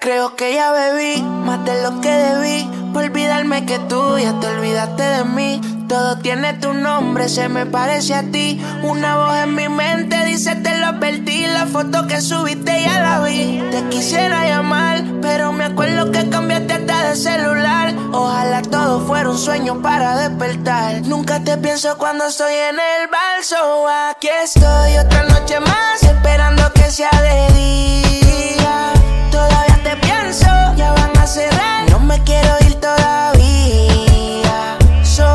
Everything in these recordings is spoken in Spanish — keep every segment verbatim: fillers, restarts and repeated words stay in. Creo que ya bebí más de lo que debí, por olvidarme que tú ya te olvidaste de mí. Todo tiene tu nombre, se me parece a ti. Una voz en mi mente dice te lo advertí. La foto que subiste ya la vi. Te quisiera llamar, pero me acuerdo que cambiaste hasta de celular. Ojalá todo fuera un sueño para despertar. Nunca te pienso cuando estoy en el bar, so aquí estoy otra noche más, esperando que sea de día. Todavía te pienso, ya van a cerrar, no me quiero ir todavía. So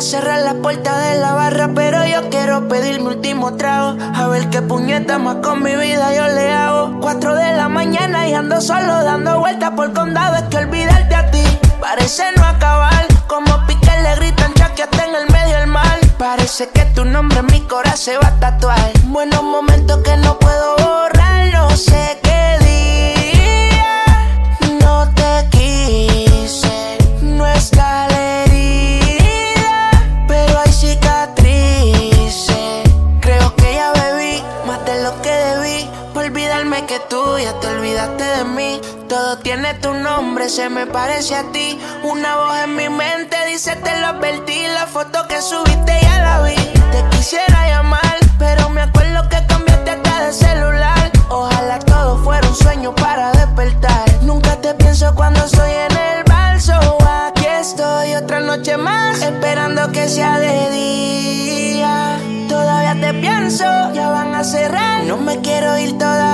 cerrar las puertas de la barra, pero yo quiero pedir mi último trago. A ver qué puñeta más con mi vida yo le hago. Cuatro de la mañana y ando solo dando vueltas por Condado. Es que olvidarte a ti parece no acabar. Como Piqué le gritan ya que está en el medio del mal. Parece que tu nombre en mi corazón se va a tatuar. Buenos momentos que no puedo borrar. No sé qué día no te quise, no está lejos. Que tú ya te olvidaste de mí. Todo tiene tu nombre, se me parece a ti. Una voz en mi mente dice te lo advertí. La foto que subiste ya la vi. Te quisiera llamar, pero me acuerdo que cambiaste hasta de celular. Ojalá todo fuera un sueño para despertar. Nunca te pienso cuando estoy en el bar, so aquí estoy otra noche más, esperando que sea de día. Todavía te pienso, ya van a cerrar, no me quiero ir todavía.